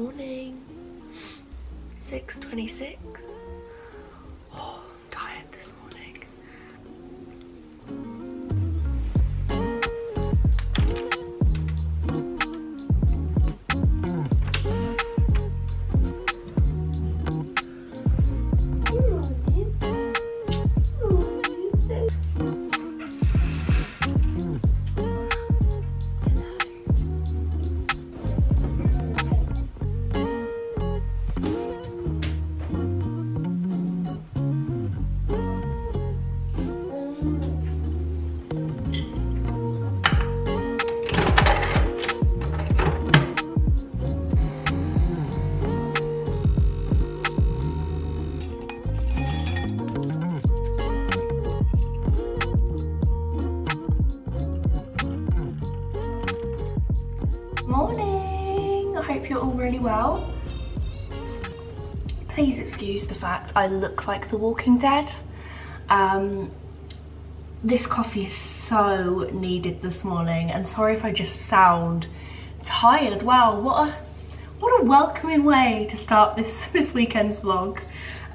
morning. 6:26. Oh, I'm tired this morning. Well, please excuse the fact I look like the Walking Dead. This coffee is so needed this morning, and sorry if I just sound tired. Wow, what a welcoming way to start this weekend's vlog.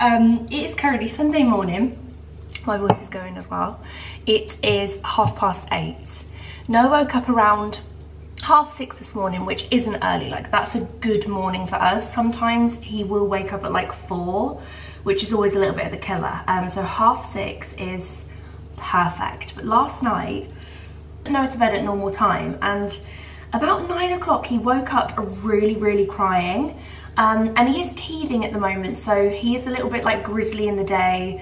It is currently Sunday morning. My voice is going as well. It is 8:30. Noah woke up around 6:30 this morning, which isn't early. Like, that's a good morning for us. Sometimes he will wake up at like 4, which is always a little bit of a killer. So 6:30 is perfect. But last night, Noah to bed at normal time, and about 9 o'clock he woke up really crying, and he is teething at the moment, so he is a little bit like grizzly in the day,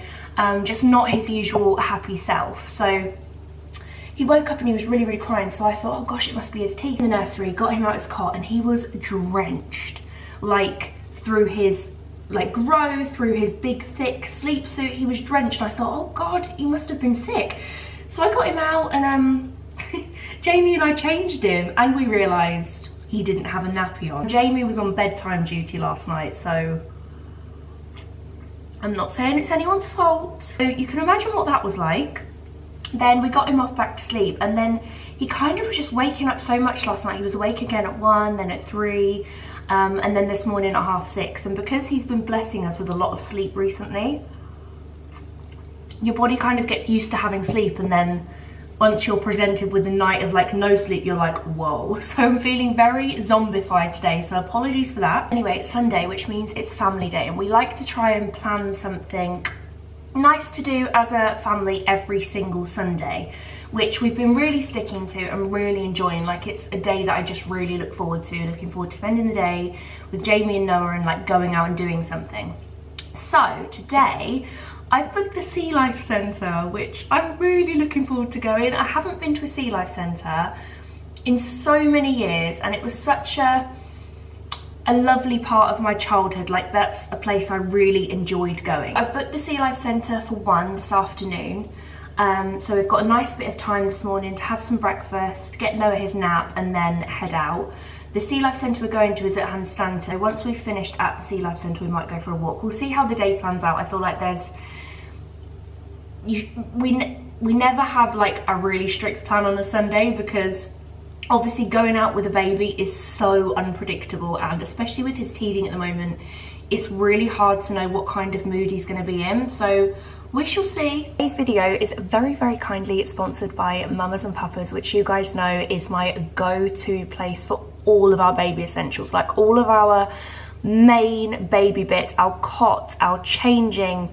just not his usual happy self. So he woke up and he was really crying, so I thought, oh gosh, it must be his teeth. In the nursery, got him out his cot, and he was drenched, like through his like grow, through his big thick sleep suit. He was drenched, and I thought, oh god, he must have been sick. So I got him out, and Jamie and I changed him, and we realised he didn't have a nappy on. Jamie was on bedtime duty last night, so I'm not saying it's anyone's fault. So you can imagine what that was like. Then we got him off back to sleep, and then he kind of was just waking up so much last night. He was awake again at 1, then at 3, and then this morning at 6:30. And because he's been blessing us with a lot of sleep recently, your body kind of gets used to having sleep, and then once you're presented with a night of like no sleep, you're like, whoa. So I'm feeling very zombified today, so apologies for that. Anyway, it's Sunday, which means it's family day, and we like to try and plan something nice to do as a family every single Sunday, which we've been really sticking to and really enjoying. Like, it's a day that I just really look forward to, looking forward to spending the day with Jamie and Noah and like going out and doing something. So today I've booked the Sea Life Centre, which I'm really looking forward to going. I haven't been to a Sea Life Centre in so many years, and it was such a lovely part of my childhood. Like, that's a place I really enjoyed going. I booked the Sea Life Centre for 1 this afternoon, so we've got a nice bit of time this morning to have some breakfast, get Noah his nap, and then head out. The Sea Life Centre we're going to is at Hunstanton. Once we've finished at the Sea Life Centre, we might go for a walk. We'll see how the day plans out. I feel like we never have like a really strict plan on a Sunday, because obviously going out with a baby is so unpredictable, and especially with his teething at the moment, it's really hard to know what kind of mood he's going to be in, so we shall see. Today's video is very kindly sponsored by Mamas and Papas, which you guys know is my go-to place for all of our baby essentials, like all of our main baby bits, our cot, our changing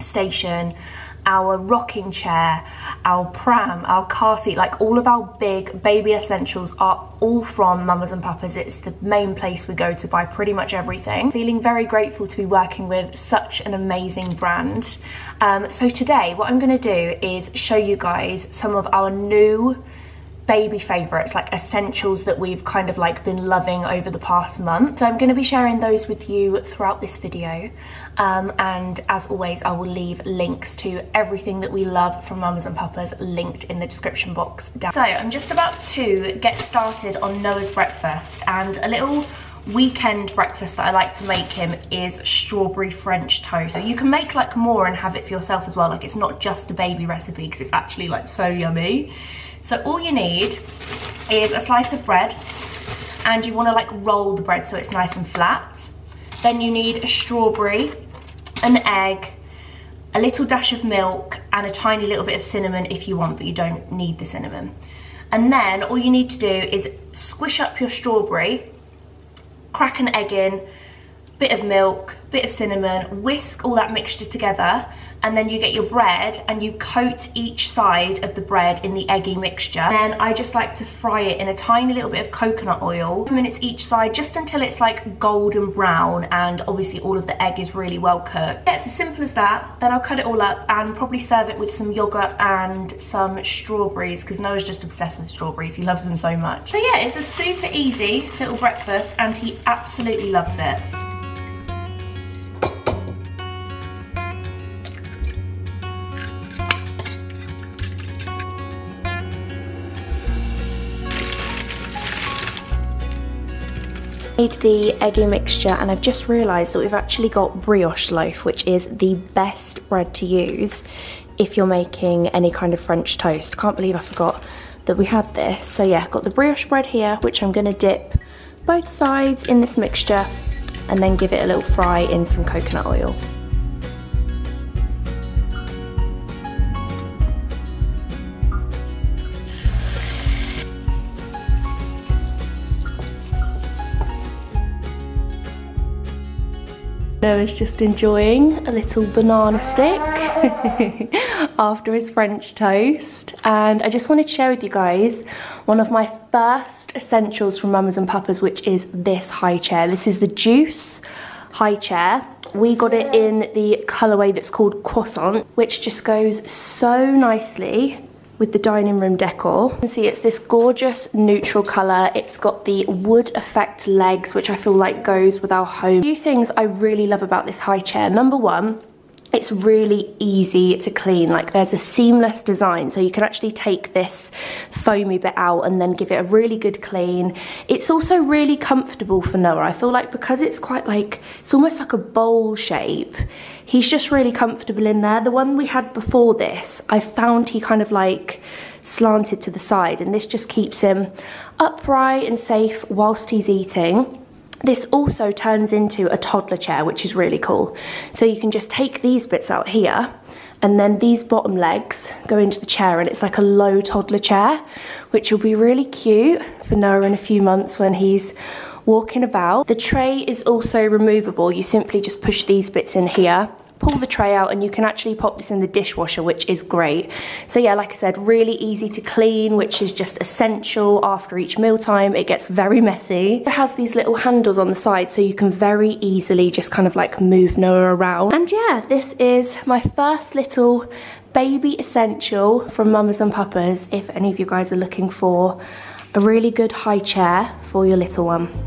station, our rocking chair, our pram, our car seat. Like, all of our big baby essentials are all from Mamas and Papas. It's the main place we go to buy pretty much everything. Feeling very grateful to be working with such an amazing brand. So today what I'm going to do is show you guys some of our new baby favourites, like essentials that we've kind of like been loving over the past month. So I'm going to be sharing those with you throughout this video, and as always I will leave links to everything that we love from Mamas and Papas linked in the description box down. So I'm just about to get started on Noah's breakfast, and a little weekend breakfast that I like to make him is strawberry French toast. So you can make like more and have it for yourself as well. Like, it's not just a baby recipe, because it's actually like so yummy. So all you need is a slice of bread, and you want to like roll the bread so it's nice and flat. Then you need a strawberry, an egg, a little dash of milk, and a tiny little bit of cinnamon if you want, but you don't need the cinnamon. And then all you need to do is squish up your strawberry, crack an egg in, bit of milk, bit of cinnamon, whisk all that mixture together, and then you get your bread and you coat each side of the bread in the eggy mixture. Then I just like to fry it in a tiny little bit of coconut oil, 2 minutes each side, just until it's like golden brown and obviously all of the egg is really well cooked. Yeah, it's as simple as that. Then I'll cut it all up and probably serve it with some yogurt and some strawberries, because Noah's just obsessed with strawberries. He loves them so much. So yeah, it's a super easy little breakfast and he absolutely loves it. Made the eggy mixture, and I've just realised that we've actually got brioche loaf, which is the best bread to use if you're making any kind of French toast. Can't believe I forgot that we had this. So yeah, got the brioche bread here, which I'm going to dip both sides in this mixture and then give it a little fry in some coconut oil. Noah's just enjoying a little banana stick after his French toast, and I just wanted to share with you guys one of my first essentials from Mamas and Papas, which is this high chair. This is the Juice high chair. We got it in the colourway that's called Croissant, which just goes so nicely with the dining room decor. You can see it's this gorgeous neutral colour. It's got the wood effect legs, which I feel like goes with our home. A few things I really love about this high chair. Number one, it's really easy to clean. Like, there's a seamless design, so you can actually take this foamy bit out and then give it a really good clean. It's also really comfortable for Noah. I feel like because it's quite like, it's almost like a bowl shape, he's just really comfortable in there. The one we had before this, I found he kind of like slanted to the side, and this just keeps him upright and safe whilst he's eating. This also turns into a toddler chair, which is really cool. So you can just take these bits out here, and then these bottom legs go into the chair, and it's like a low toddler chair, which will be really cute for Noah in a few months when he's walking about. The tray is also removable. You simply just push these bits in here, pull the tray out, and you can actually pop this in the dishwasher, which is great. So yeah, like I said, really easy to clean, which is just essential after each mealtime. It gets very messy. It has these little handles on the side, so you can very easily just kind of like move Noah around. And yeah, this is my first little baby essential from Mamas and Papas, if any of you guys are looking for a really good high chair for your little one.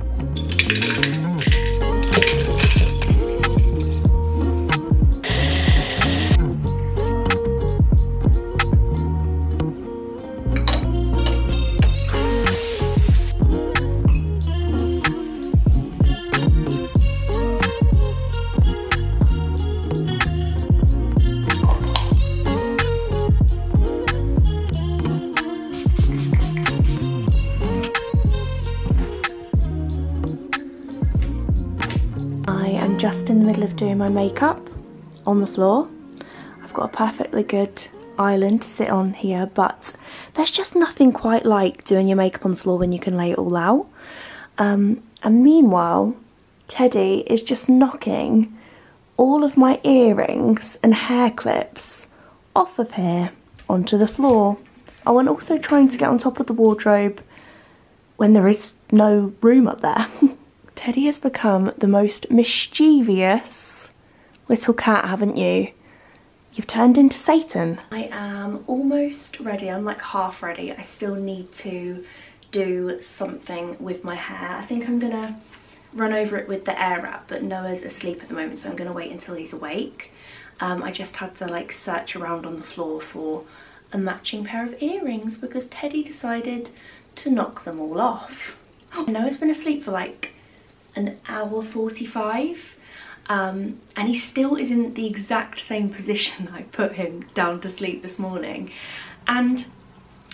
Of doing my makeup on the floor. I've got a perfectly good island to sit on here, but there's just nothing quite like doing your makeup on the floor when you can lay it all out. And meanwhile, Teddy is just knocking all of my earrings and hair clips off of here onto the floor. Oh, and also trying to get on top of the wardrobe when there is no room up there. Teddy has become the most mischievous little cat, haven't you? You've turned into Satan. I am almost ready. I'm like half ready. I still need to do something with my hair. I think I'm gonna run over it with the air wrap, but Noah's asleep at the moment, so I'm gonna wait until he's awake. I just had to like search around on the floor for a matching pair of earrings because Teddy decided to knock them all off. Noah's been asleep for like an hour 45, and he still is in the exact same position that I put him down to sleep this morning. And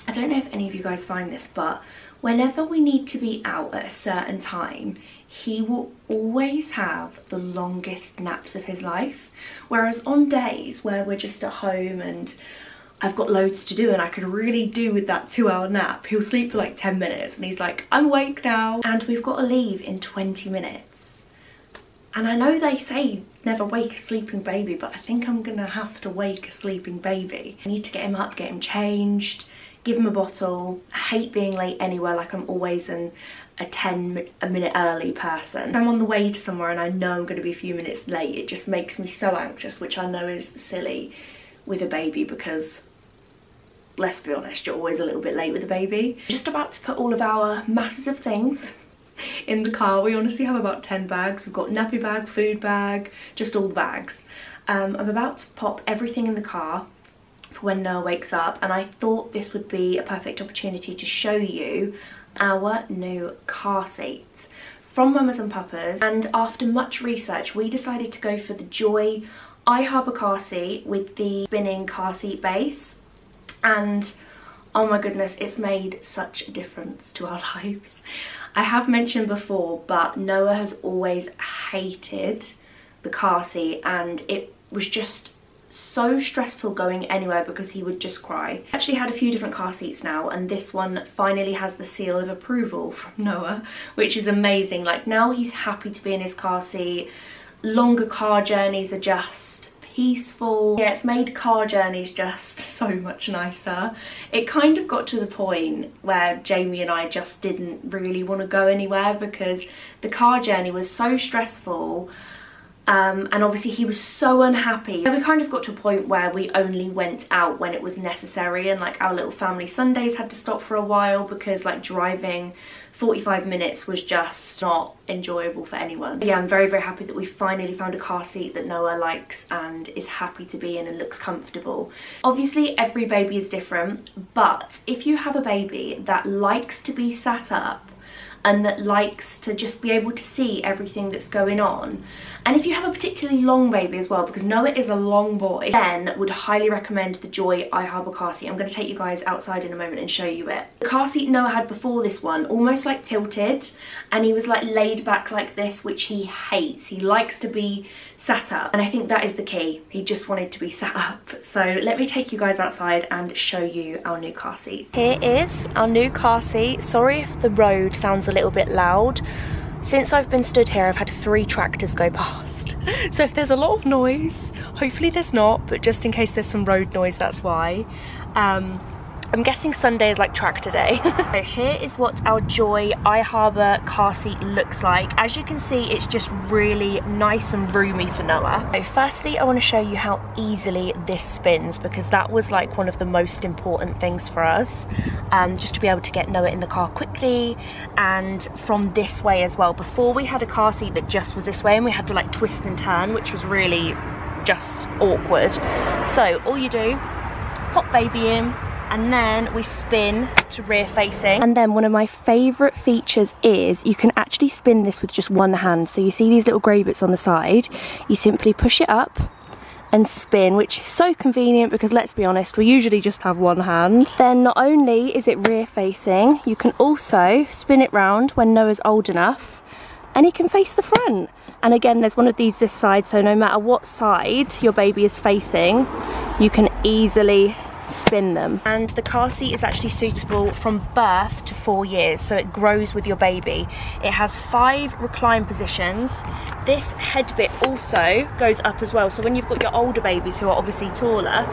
I don't know if any of you guys find this, but whenever we need to be out at a certain time, he will always have the longest naps of his life. Whereas on days where we're just at home and I've got loads to do and I could really do with that 2-hour nap, he'll sleep for like 10 minutes and he's like, I'm awake now and we've got to leave in 20 minutes. And I know they say never wake a sleeping baby, but I think I'm gonna have to wake a sleeping baby. I need to get him up, get him changed, give him a bottle. I hate being late anywhere, like I'm always a 10 minute early person. If I'm on the way to somewhere and I know I'm gonna be a few minutes late, it just makes me so anxious, which I know is silly with a baby because, let's be honest, you're always a little bit late with a baby. Just about to put all of our masses of things in the car. We honestly have about 10 bags. We've got nappy bag, food bag, just all the bags. I'm about to pop everything in the car for when Noah wakes up, and I thought this would be a perfect opportunity to show you our new car seats from Mamas and Papas. And after much research, we decided to go for the Joie i-Harbour car seat with the spinning car seat base, and oh my goodness, it's made such a difference to our lives. I have mentioned before, but Noah has always hated the car seat and it was just so stressful going anywhere because he would just cry. I actually had a few different car seats now, and this one finally has the seal of approval from Noah, which is amazing. Like, now he's happy to be in his car seat. Longer car journeys are just peaceful. Yeah, it's made car journeys just so much nicer. It kind of got to the point where Jamie and I just didn't really want to go anywhere because the car journey was so stressful. And obviously he was so unhappy. And we kind of got to a point where we only went out when it was necessary, and like our little family Sundays had to stop for a while because like driving 45 minutes was just not enjoyable for anyone. But yeah, I'm very, very happy that we finally found a car seat that Noah likes and is happy to be in and looks comfortable. Obviously every baby is different, but if you have a baby that likes to be sat up and that likes to just be able to see everything that's going on, and if you have a particularly long baby as well, because Noah is a long boy, then would highly recommend the Joie i-Harbour car seat. I'm going to take you guys outside in a moment and show you it. The car seat Noah had before this one almost like tilted, and he was like laid back like this, which he hates. He likes to be sat up, and I think that is the key. He just wanted to be sat up. So let me take you guys outside and show you our new car seat. Here is our new car seat. Sorry if the road sounds a little bit loud. Since I've been stood here, I've had 3 tractors go past, so if there's a lot of noise, hopefully there's not, but just in case there's some road noise, that's why. I'm guessing Sunday is like tractor day. So here is what our Joie i-Harbour car seat looks like. As you can see, it's just really nice and roomy for Noah. So firstly, I want to show you how easily this spins, because that was like one of the most important things for us, just to be able to get Noah in the car quickly and from this way as well. Before, we had a car seat that just was this way and we had to like twist and turn, which was really just awkward. So all you do, pop baby in, and then we spin to rear facing. And then one of my favourite features is you can actually spin this with just one hand. So you see these little grey bits on the side, you simply push it up and spin, which is so convenient because, let's be honest, we usually just have one hand. Then not only is it rear facing, you can also spin it round when Noah's old enough and he can face the front. And again, there's one of these this side, so no matter what side your baby is facing, you can easily spin them. And the car seat is actually suitable from birth to 4 years, so it grows with your baby. It has 5 recline positions. This head bit also goes up as well, so when you've got your older babies who are obviously taller,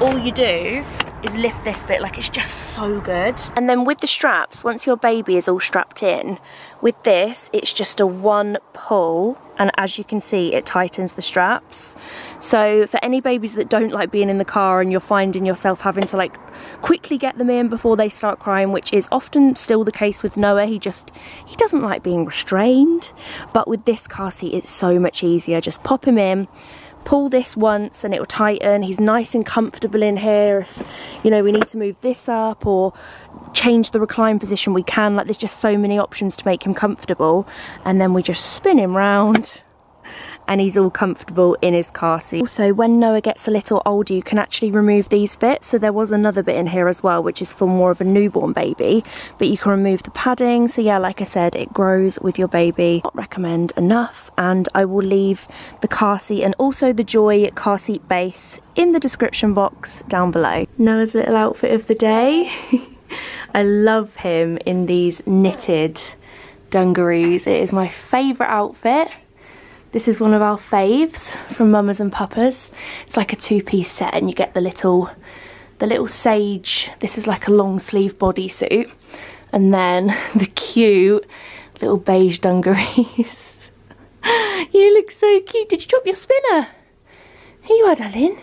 all you do is lift this bit. Like, it's just so good. And then with the straps, once your baby is all strapped in, with this it's just a one pull, and as you can see, it tightens the straps. So for any babies that don't like being in the car and you're finding yourself having to like quickly get them in before they start crying, which is often still the case with Noah, he doesn't like being restrained. But with this car seat, it's so much easier. Just pop him in, pull this once and it will tighten. He's nice and comfortable in here. If, you know, we need to move this up or change the recline position, we can. Like, there's just so many options to make him comfortable. And then we just spin him round and he's all comfortable in his car seat. Also, when Noah gets a little older, you can actually remove these bits. So there was another bit in here as well, which is for more of a newborn baby, but you can remove the padding. So yeah, like I said, it grows with your baby. Not recommend enough, and I will leave the car seat and also the Joie car seat base in the description box down below. Noah's little outfit of the day. I love him in these knitted dungarees. It is my favourite outfit. This is one of our faves from Mamas and Papas. It's like a two-piece set, and you get the little sage. This is like a long sleeve bodysuit, and then the cute little beige dungarees. You look so cute. Did you drop your spinner? Here you are, darling.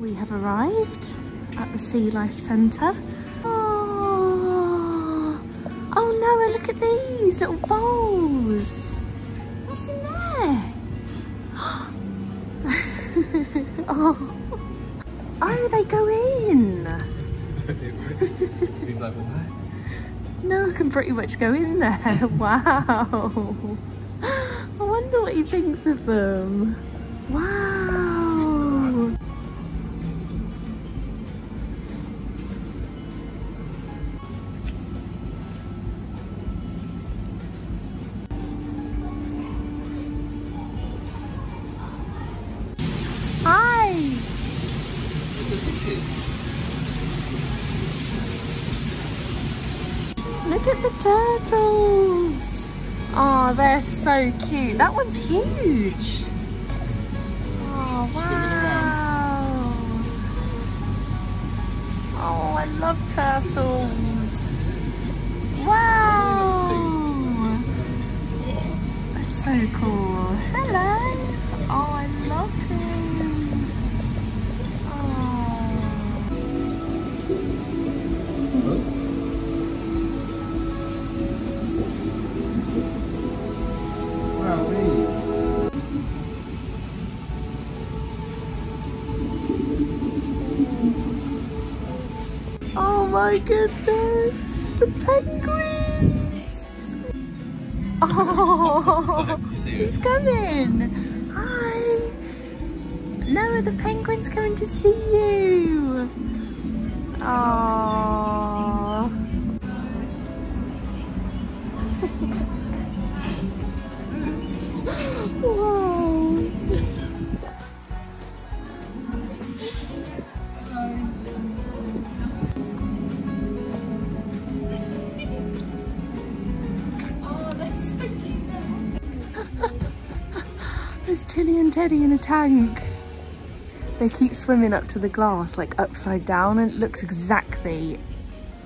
We have arrived at the Sea Life Centre. Oh Noah, look at these little bowls. What's in there? Oh, they go in. She's like, what? Noah can pretty much go in there. Wow. I wonder what he thinks of them. Wow. Look at the turtles. Oh, they're so cute. That one's huge. Oh, wow. Oh, I love turtles. Wow. That's so cool. Hello. Oh, I love him. Oh. Oh my goodness, the penguins! Oh, he's coming! Hi! Noah, the penguin's coming to see you! Oh. Whoa! Oh, that's so cute. There's Tilly and Teddy in a tank. They keep swimming up to the glass, like upside down, and it looks exactly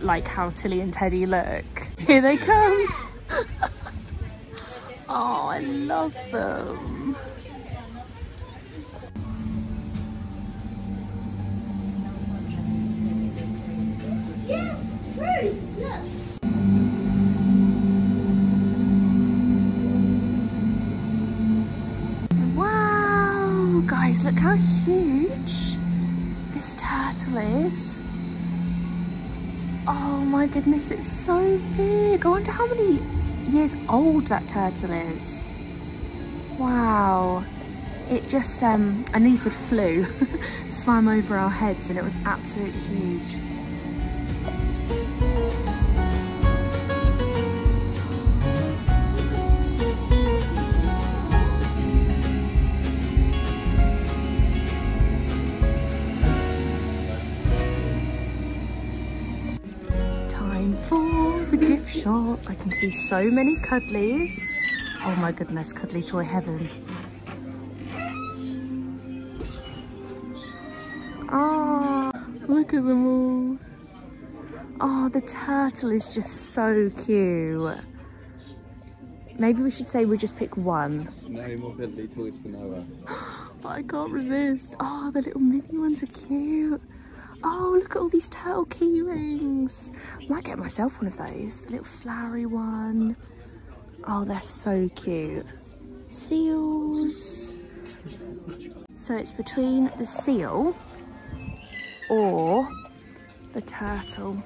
like how Tilly and Teddy look. Here they come! Oh, I love them. Yeah, true. Look. Wow, guys, look how huge this turtle is. Oh my goodness, it's so big. I wonder how many years old that turtle is. Wow, it just I nearly said flew, swam over our heads, and it was absolutely huge. I can see so many cuddlies. Oh my goodness, cuddly toy heaven. Oh, look at them all. Oh, the turtle is just so cute. Maybe we should say we'll just pick one. No more cuddly toys for Noah. But I can't resist. Oh, the little mini ones are cute. Oh, look at all these turtle key rings. Might get myself one of those, the little flowery one. Oh, they're so cute. Seals. So it's between the seal or the turtle.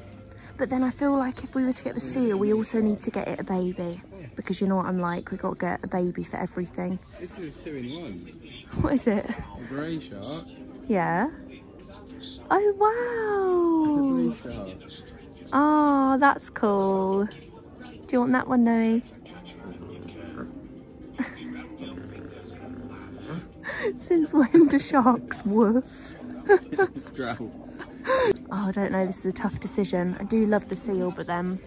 But then I feel like if we were to get the seal, we also need to get it a baby. Because you know what I'm like, we've got to get a baby for everything. This is a 2-in-1. What is it? A grey shark. Yeah. Oh, wow. A blue shark. Oh, that's cool. Do you want that one, Noe? Since when do sharks woof? Oh, I don't know. This is a tough decision. I do love the seal, but then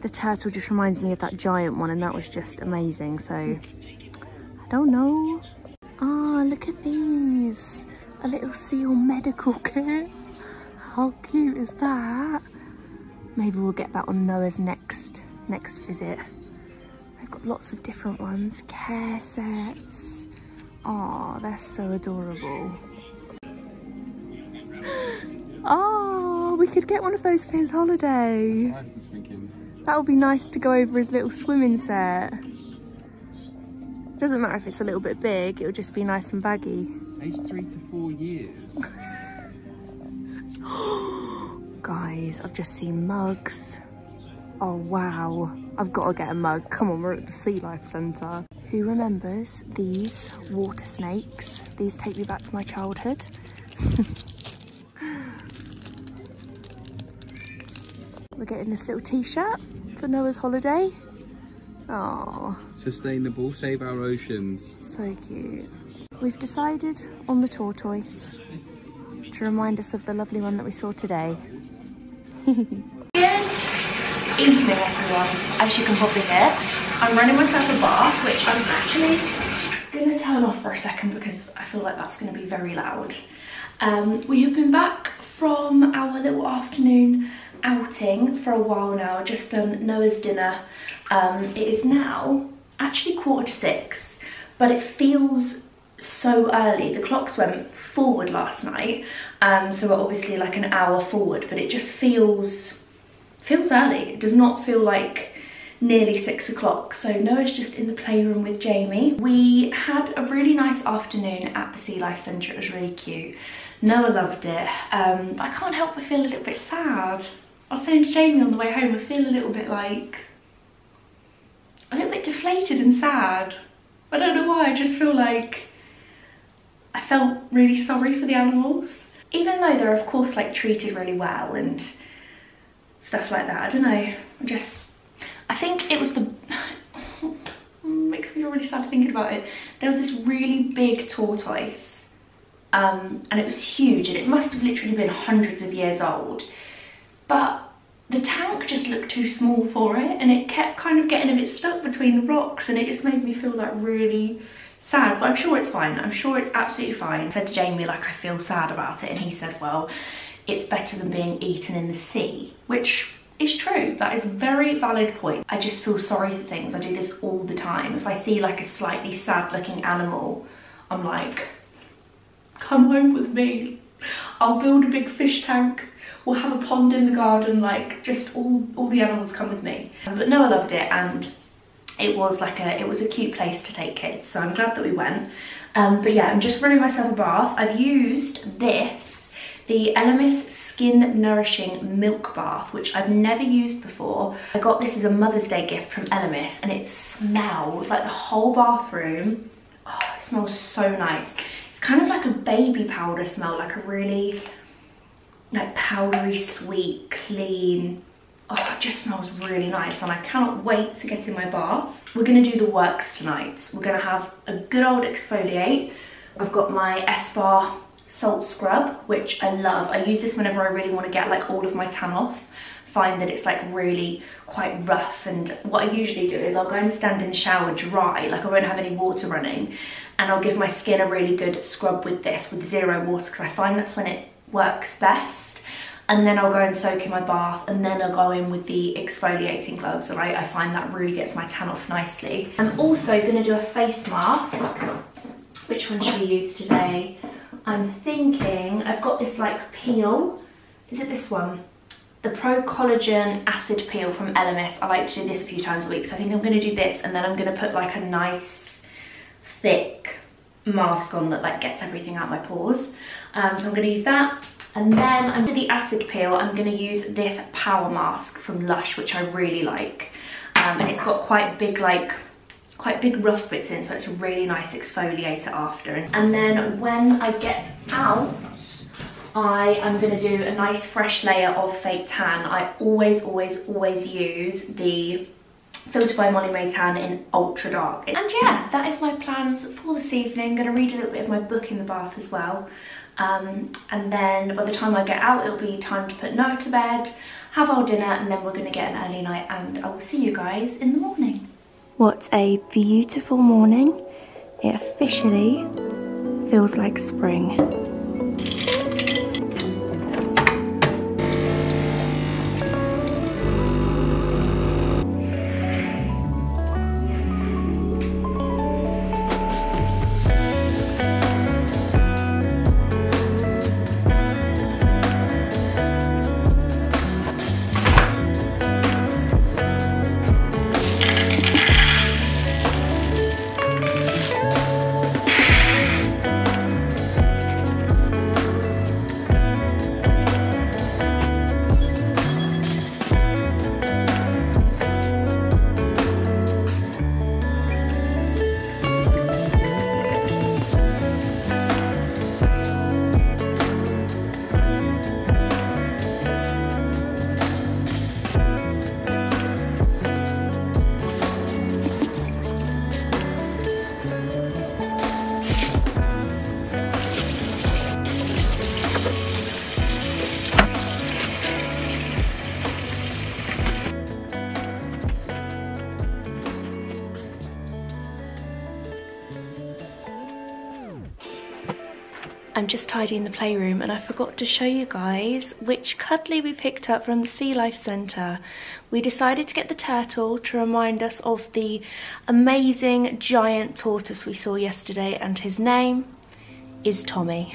the turtle just reminds me of that giant one, and that was just amazing. So I don't know. Oh, look at these. A little seal medical kit. How cute is that? Maybe we'll get that on Noah's next visit. They've got lots of different ones. Care sets. Oh, they're so adorable. Oh, we could get one of those for his holiday. That would be nice to go over his little swimming set. Doesn't matter if it's a little bit big, it'll just be nice and baggy. Age 3 to 4 years. Guys, I've just seen mugs. Oh, wow. I've got to get a mug. Come on, we're at the Sea Life Centre. Who remembers these water snakes? These take me back to my childhood. We're getting this little t-shirt for Noah's holiday. Aww. Sustainable, save our oceans. So cute. We've decided on the tortoise to remind us of the lovely one that we saw today. Good evening, everyone. As you can probably hear, I'm running myself a bath, which I'm actually gonna turn off for a second because I feel like that's gonna be very loud. We have been back from our little afternoon outing for a while now, just done Noah's dinner. It is now actually 5:45, but it feels so early. The clocks went forward last night, so we're obviously like an hour forward, but it just feels early. It does not feel like nearly 6 o'clock. So Noah's just in the playroom with Jamie. We had a really nice afternoon at the Sea Life Centre. It was really cute. Noah loved it. But I can't help but feel a little bit sad. I was saying to Jamie on the way home, I feel a little bit deflated and sad. I don't know why, I just feel like I felt really sorry for the animals. Even though they're of course like treated really well and stuff like that. I don't know, I think it was the, makes me really sad thinking about it. There was this really big tortoise, and it was huge, and it must have literally been hundreds of years old, but the tank just looked too small for it, and it kept kind of getting a bit stuck between the rocks, and it just made me feel like really sad, but I'm sure it's fine. I'm sure it's absolutely fine. I said to Jamie, like, I feel sad about it, and he said, well, it's better than being eaten in the sea, which is true. That is a very valid point. I just feel sorry for things. I do this all the time. If I see like a slightly sad looking animal, I'm like, come home with me. I'll build a big fish tank. We'll have a pond in the garden. Like, just all the animals come with me. But Noah loved it, and it was like it was a cute place to take kids. So I'm glad that we went. But yeah, I'm just running myself a bath. I've used this. The Elemis Skin Nourishing Milk Bath, which I've never used before. I got this as a Mother's Day gift from Elemis, and it smells like the whole bathroom. Oh, it smells so nice. It's kind of like a baby powder smell, like a really like powdery, sweet, clean. Oh, it just smells really nice, and I cannot wait to get in my bath. We're gonna do the works tonight. We're gonna have a good old exfoliate. I've got my S-Bar salt scrub, which I love. I use this whenever I really want to get like all of my tan off. Find that it's like really quite rough, and what I usually do is I'll go and stand in the shower dry, like I won't have any water running, and I'll give my skin a really good scrub with this, with zero water, because I find that's when it works best. And then I'll go and soak in my bath, and then I'll go in with the exfoliating gloves, and I find that really gets my tan off nicely. I'm also going to do a face mask. Which one should we use today? I'm thinking, I've got this like peel, is it this one? The Pro Collagen Acid Peel from Elemis. I like to do this a few times a week, so I think I'm going to do this, and then I'm going to put like a nice thick mask on that like gets everything out my pores. So I'm going to use that. And then I'm to the acid peel, I'm going to use this power mask from Lush, which I really like. And it's got quite big, rough bits in, so it's a really nice exfoliator after. And then when I get out, I am going to do a nice fresh layer of fake tan. I always use the Filter by Molly Mae Tan in ultra dark. And yeah, that is my plans for this evening. I'm going to read a little bit of my book in the bath as well. And then by the time I get out, it'll be time to put Noah to bed, have our dinner, and then we're going to get an early night, and I will see you guys in the morning. What a beautiful morning. It officially feels like spring. I'm just tidying the playroom, and I forgot to show you guys which cuddly we picked up from the Sea Life Centre. We decided to get the turtle to remind us of the amazing giant tortoise we saw yesterday, and his name is Tommy.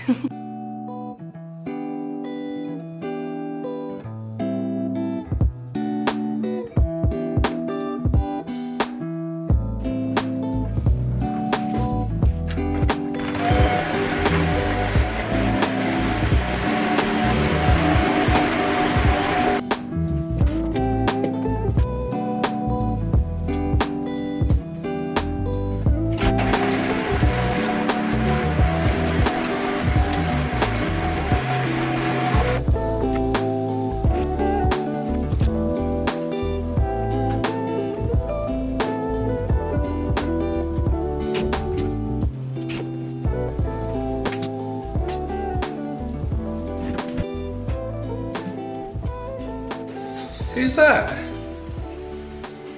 Who's that?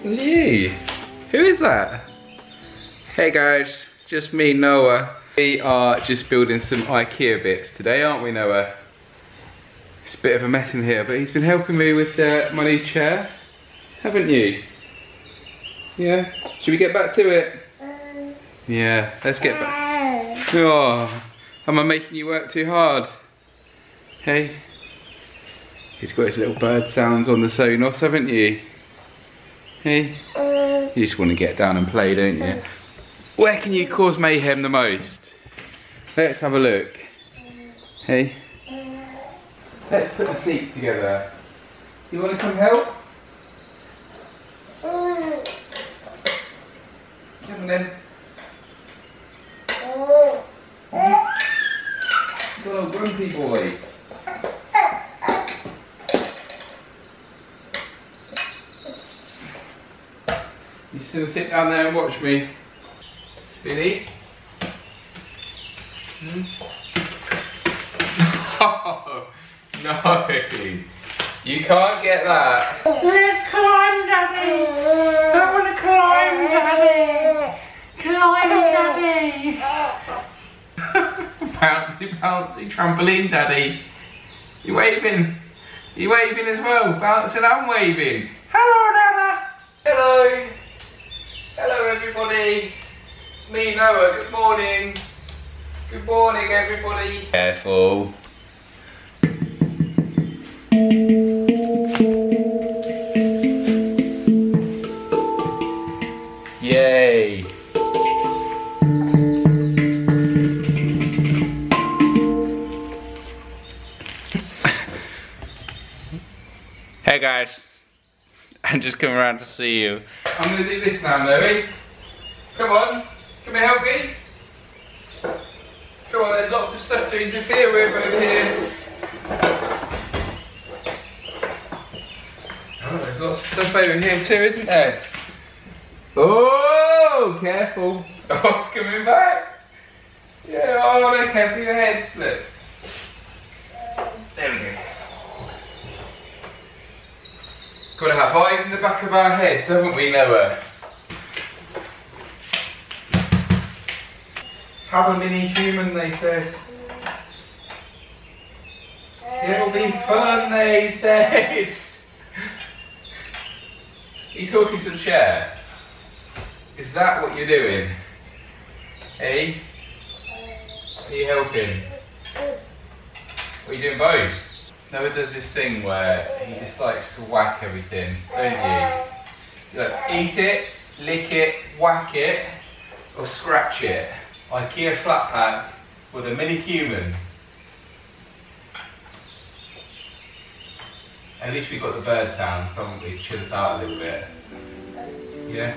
Is it you? Who is that? Hey guys, just me, Noah. We are just building some IKEA bits today, aren't we, Noah? It's a bit of a mess in here, but he's been helping me with my new chair, haven't you? Yeah. Should we get back to it? Yeah. Let's get back. Oh, am I making you work too hard? Hey. He's got his little bird sounds on the Sonos, haven't you? Hey? You just want to get down and play, don't you? Where can you cause mayhem the most? Let's have a look. Hey? Let's put the seat together. You want to come help? Come on then. Good old grumpy boy. You still sit down there and watch me. Spinny. Oh, no. You can't get that. Let's climb, Daddy. I want to climb, Daddy. Climb, Daddy. Bouncy, bouncy trampoline, Daddy. You waving. You waving as well. Bouncing and waving. Hello, Dada. Hello. Hello everybody, it's me, Noah. Good morning. Good morning everybody. Careful. Yay. and just come around to see you. I'm going to do this now, Noe. Come on, can we help me? Come on, there's lots of stuff to interfere with over here. Oh, there's lots of stuff over here too, isn't there? Oh, careful. Oh, it's coming back. Yeah, oh, no, careful your head. Look. There we go. Gotta have eyes in the back of our heads, haven't we, Noah? Have a mini human, they say. It'll be fun, they say. Are you talking to the chair? Is that what you're doing? Hey? Are you helping? What are you doing both? Noah does this thing where he just likes to whack everything, don't you? Look, eat it, lick it, whack it, or scratch it. IKEA flat pack with a mini human. At least we got the bird sounds, haven't we, to chill us out a little bit. Yeah?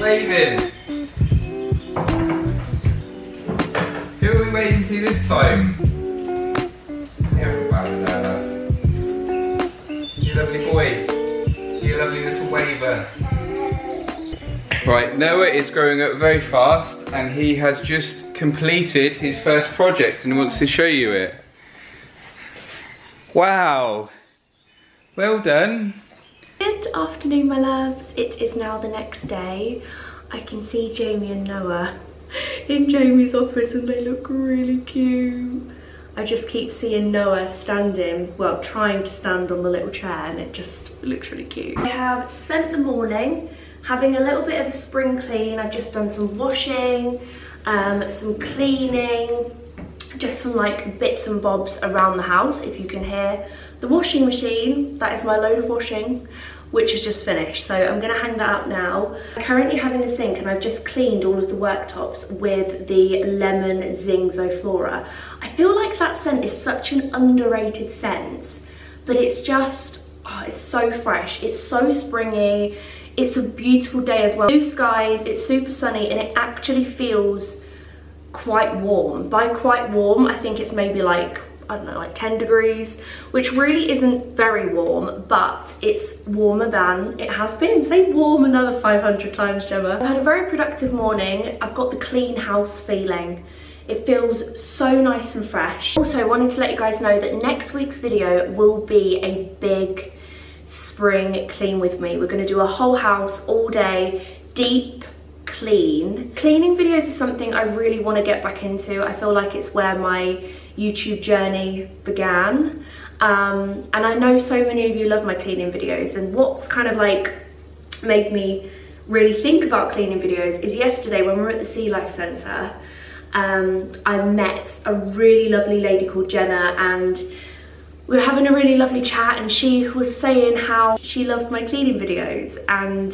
Waving. Who are we waving to this time? You lovely boy. You lovely little waver. Right, Noah is growing up very fast and he has just completed his first project and wants to show you it. Wow. Well done. Good afternoon, my loves. It is now the next day. I can see Jamie and Noah in Jamie's office and they look really cute. I just keep seeing Noah standing, well, trying to stand on the little chair and it just looks really cute. I have spent the morning having a little bit of a spring clean. I've just done some washing, some cleaning, just some like bits and bobs around the house, if you can hear. The washing machine, that is my load of washing, which is just finished, so I'm gonna hang that up now. I'm currently having the sink and I've just cleaned all of the worktops with the lemon Zinzo Flora. I feel like that scent is such an underrated scent, but it's just, oh, it's so fresh, it's so springy, it's a beautiful day as well. Blue skies, it's super sunny and it actually feels quite warm. By quite warm, I think it's maybe like, I don't know, like 10 degrees, which really isn't very warm, but it's warmer than it has been. Say warm another 500 times, Gemma. I've had a very productive morning. I've got the clean house feeling. It feels so nice and fresh. Also, wanted to let you guys know that next week's video will be a big spring clean with me. We're gonna do a whole house all day, deep clean. Cleaning videos is something I really wanna get back into. I feel like it's where my YouTube journey began, and I know so many of you love my cleaning videos, and what's kind of like made me really think about cleaning videos is yesterday when we were at the Sea Life Centre, I met a really lovely lady called Jenna and we were having a really lovely chat, and she was saying how she loved my cleaning videos and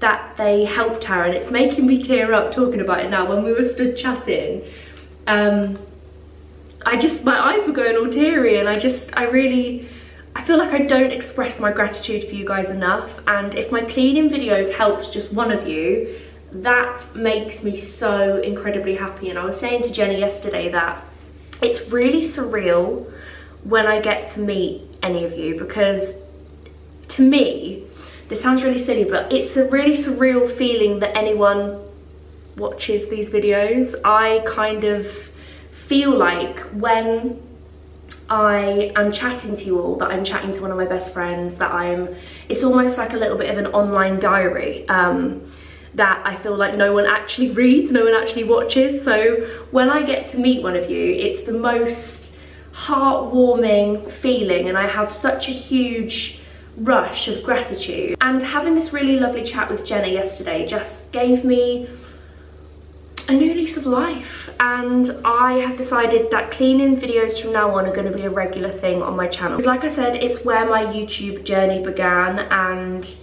that they helped her, and it's making me tear up talking about it now. When we were stood chatting, I just, my eyes were going all teary, and I feel like I don't express my gratitude for you guys enough, and if my cleaning videos helps just one of you, that makes me so incredibly happy. And I was saying to Jenny yesterday that it's really surreal when I get to meet any of you, because to me, this sounds really silly, but it's a really surreal feeling that anyone watches these videos. I kind of feel like when I am chatting to you all, that I'm chatting to one of my best friends, that it's almost like a little bit of an online diary that I feel like no one actually reads, no one actually watches. So when I get to meet one of you, it's the most heartwarming feeling, and I have such a huge rush of gratitude. And having this really lovely chat with Jenna yesterday just gave me a new lease of life, and I have decided that cleaning videos from now on are going to be a regular thing on my channel. Like I said, it's where my YouTube journey began, and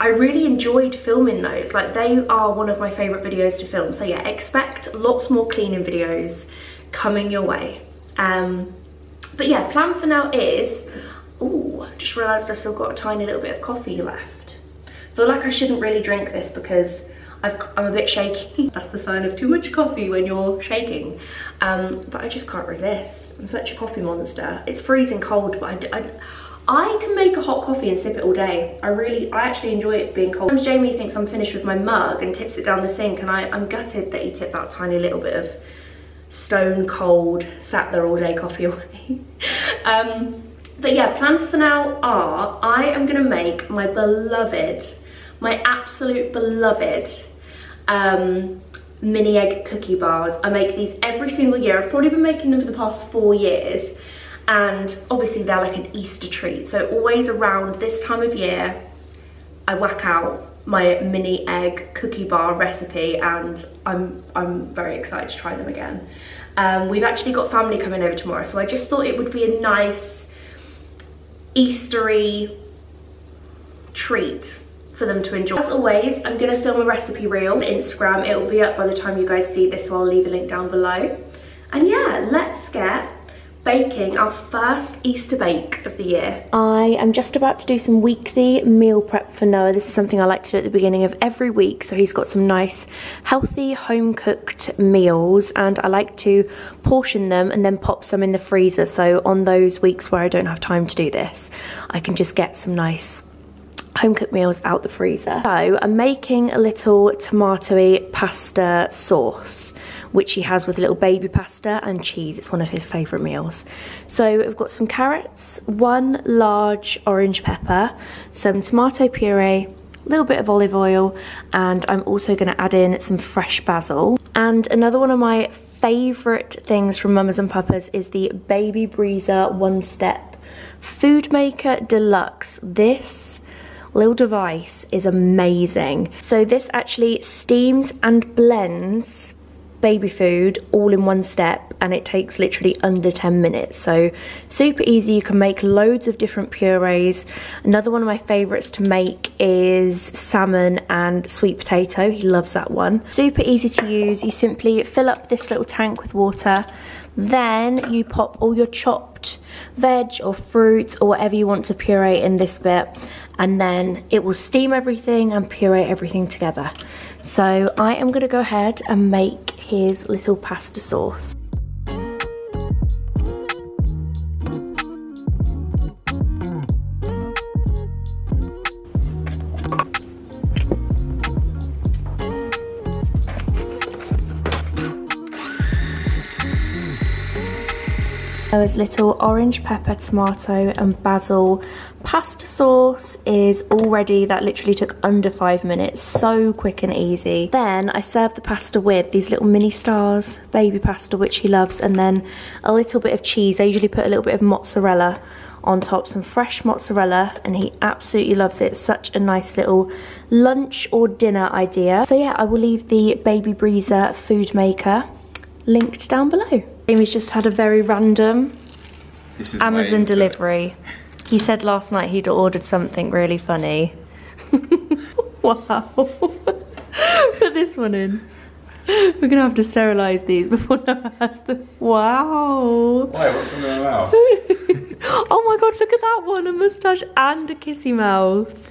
I really enjoyed filming those. Like, they are one of my favourite videos to film. So yeah, expect lots more cleaning videos coming your way. But yeah, plan for now is, ooh, just realised I still got a tiny little bit of coffee left. I feel like I shouldn't really drink this because I'm a bit shaky. That's the sign of too much coffee when you're shaking. But I just can't resist. I'm such a coffee monster. It's freezing cold, but I can make a hot coffee and sip it all day. I actually enjoy it being cold. Sometimes Jamie thinks I'm finished with my mug and tips it down the sink, and I'm gutted that he tipped that tiny little bit of stone cold, sat there all day coffee away. But yeah, plans for now are, I am gonna make my beloved, my absolute beloved mini egg cookie bars. I make these every single year. I've probably been making them for the past 4 years. And obviously they're like an Easter treat, so always around this time of year I whack out my mini egg cookie bar recipe, and I'm very excited to try them again. We've actually got family coming over tomorrow, so I just thought it would be a nice Eastery treat for them to enjoy. As always, I'm gonna film a recipe reel on Instagram. It'll be up by the time you guys see this, so I'll leave a link down below. And yeah, let's get baking our first Easter bake of the year. I am just about to do some weekly meal prep for Noah. This is something I like to do at the beginning of every week, so he's got some nice healthy home cooked meals, and I like to portion them and then pop some in the freezer, so on those weeks where I don't have time to do this, I can just get some nice home cooked meals out the freezer. So I'm making a little tomatoey pasta sauce, which he has with a little baby pasta and cheese. It's one of his favourite meals. So I've got some carrots, one large orange pepper, some tomato puree, a little bit of olive oil, and I'm also going to add in some fresh basil. And another one of my favourite things from Mamas and Papas is the Baby Brezza One Step Food Maker Deluxe. This little device is amazing. So this actually steams and blends baby food all in one step, and it takes literally under 10 minutes. So super easy. You can make loads of different purees. Another one of my favorites to make is salmon and sweet potato. He loves that one. Super easy to use. You simply fill up this little tank with water, then you pop all your chopped veg or fruits or whatever you want to puree in this bit, and then it will steam everything and puree everything together. So I am going to go ahead and make his little pasta sauce. Noah's little orange pepper, tomato and basil pasta sauce is all ready. That literally took under 5 minutes. So quick and easy. Then I served the pasta with these little mini stars, baby pasta, which he loves, and then a little bit of cheese. I usually put a little bit of mozzarella on top, some fresh mozzarella, and he absolutely loves it. Such a nice little lunch or dinner idea. So yeah, I will leave the Baby Brezza Food Maker linked down below. Jamie's just had a very random Amazon delivery. He said last night he'd ordered something really funny. Wow. Put this one in. We're going to have to sterilise these before Noah has them. Wow. Why? What's wrong with my mouth? Oh my god, look at that one. A moustache and a kissy mouth.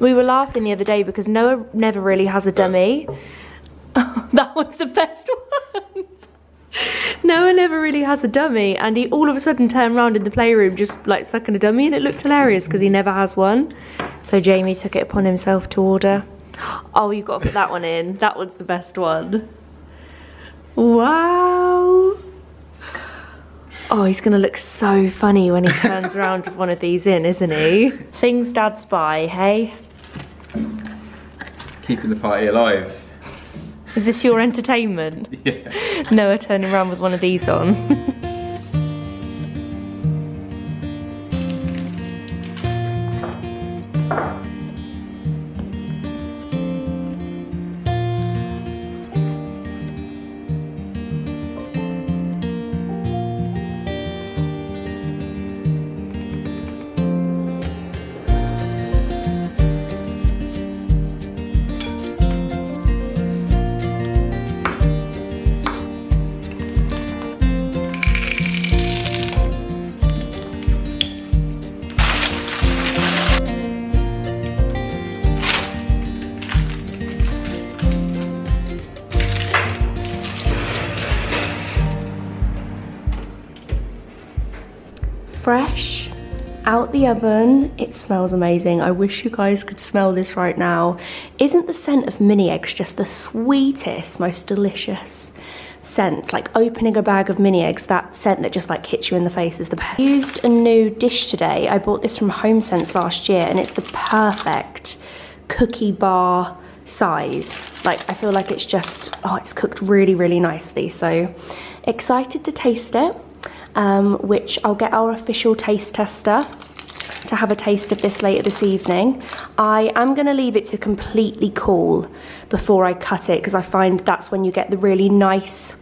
We were laughing the other day because Noah never really has a dummy. Oh, that one's the best one. Noah never really has a dummy, and he all of a sudden turned around in the playroom just like sucking a dummy, and it looked hilarious because he never has one. So Jamie took it upon himself to order. Oh, you've got to put that one in. That one's the best one. Wow. Oh, he's going to look so funny when he turns around with one of these in, isn't he? Things dads buy, hey? Keeping the party alive. Is this your entertainment? Yeah. Noah turning around with one of these on. fresh, out the oven. It smells amazing. I wish you guys could smell this right now. Isn't the scent of mini eggs just the sweetest, most delicious scent? Like opening a bag of mini eggs, that scent that just like hits you in the face is the best. I used a new dish today. I bought this from HomeSense last year and it's the perfect cookie bar size. Like I feel like it's just, oh, it's cooked really, really nicely. So excited to taste it. Which I'll get our official taste tester to have a taste of this later this evening. I am going to leave it to completely cool before I cut it because I find that's when you get the really nice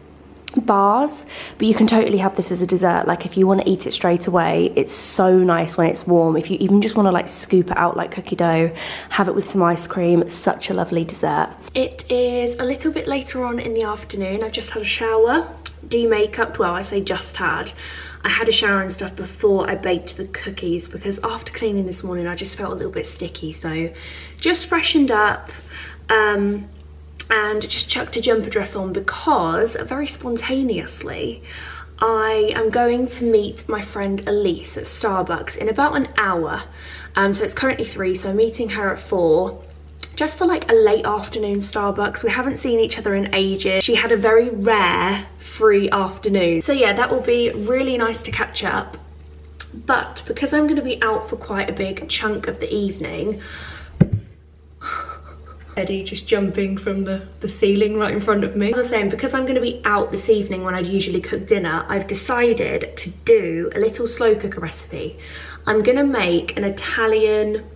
bars, but you can totally have this as a dessert. Like if you want to eat it straight away, it's so nice when it's warm. If you even just want to like scoop it out like cookie dough, have it with some ice cream, it's such a lovely dessert. It is a little bit later on in the afternoon. I've just had a shower, de-makeup, well I say just had. I had a shower and stuff before I baked the cookies because after cleaning this morning I just felt a little bit sticky, so just freshened up and just chucked a jumper dress on because very spontaneously I am going to meet my friend Elise at Starbucks in about an hour. So it's currently 3, so I'm meeting her at 4. Just for like a late afternoon Starbucks. We haven't seen each other in ages. She had a very rare free afternoon. So yeah, that will be really nice to catch up. But because I'm going to be out for quite a big chunk of the evening, Eddie just jumping from the ceiling right in front of me. As I was saying, because I'm going to be out this evening when I'd usually cook dinner, I've decided to do a little slow cooker recipe. I'm going to make an Italian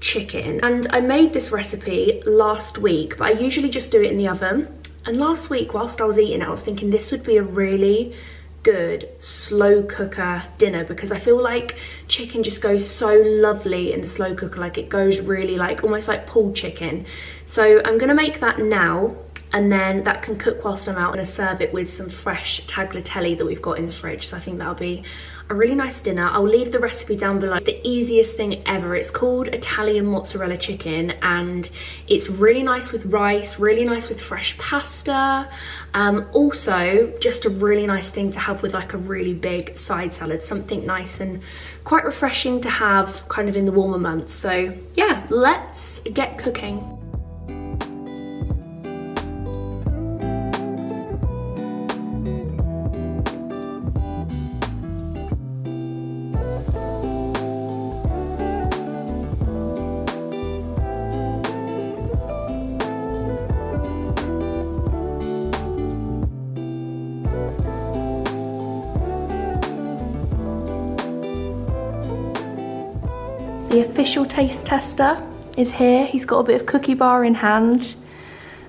chicken, and I made this recipe last week, but I usually just do it in the oven, and last week whilst I was eating it I was thinking this would be a really good slow cooker dinner because I feel like chicken just goes so lovely in the slow cooker, like it goes really like almost like pulled chicken. So I'm gonna make that now and then that can cook whilst I'm out, and I serve it with some fresh tagliatelle that we've got in the fridge, so I think that'll be a really nice dinner. I'll leave the recipe down below. It's the easiest thing ever. It's called Italian mozzarella chicken and it's really nice with rice, really nice with fresh pasta. Also just a really nice thing to have with like a really big side salad, something nice and quite refreshing to have kind of in the warmer months. So yeah, let's get cooking. The official taste tester is here. He's got a bit of cookie bar in hand.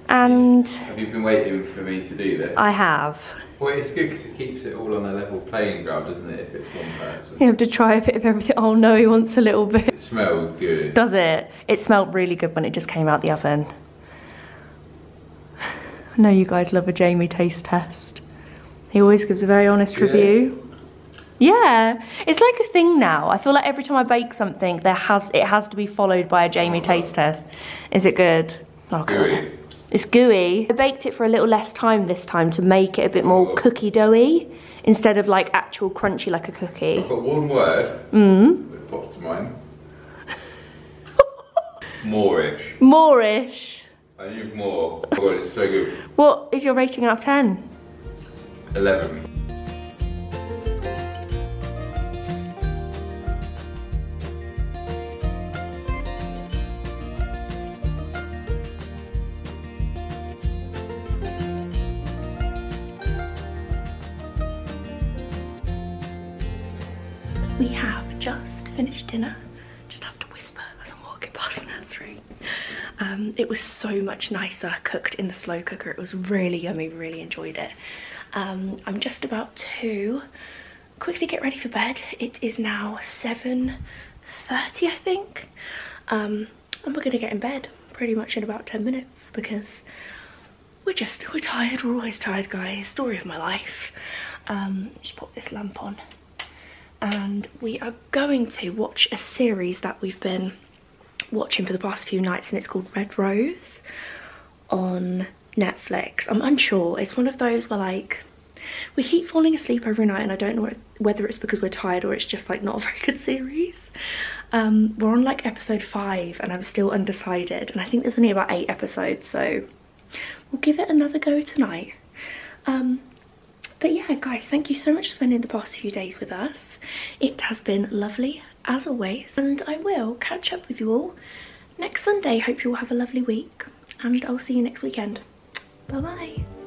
And have you been waiting for me to do this? I have. Well, it's good because it keeps it all on a level playing ground, doesn't it, if it's one person? You have to try a bit of everything. Oh no, he wants a little bit. It smells good. Does it? It smelled really good when it just came out the oven. I know you guys love a Jamie taste test. He always gives a very honest review. Yeah, it's like a thing now. I feel like every time I bake something, it has to be followed by a Jamie taste test. Is it good? Oh, gooey. It's gooey. I baked it for a little less time this time to make it a bit more cookie doughy instead of like actual crunchy like a cookie. I've got one word that popped to mind. Moorish. Moorish. I need more. Oh God, it's so good. What is your rating out of 10? 11. We have just finished dinner. Just have to whisper as I'm walking past the nursery. It was so much nicer cooked in the slow cooker. It was really yummy, really enjoyed it. I'm just about to quickly get ready for bed. It is now 7:30, I think. And we're gonna get in bed pretty much in about 10 minutes because we're tired. We're always tired, guys. Story of my life. Just pop this lamp on. And we are going to watch a series that we've been watching for the past few nights, and it's called Red Rose on Netflix. I'm unsure. It's one of those where like We keep falling asleep every night, and I don't know whether it's because we're tired or it's just like not a very good series. We're on like episode 5 and I'm still undecided, and I think there's only about 8 episodes, so we'll give it another go tonight. But yeah guys, thank you so much for spending the past few days with us. It has been lovely as always, and I will catch up with you all next Sunday. Hope you all have a lovely week, and I'll see you next weekend. Bye bye.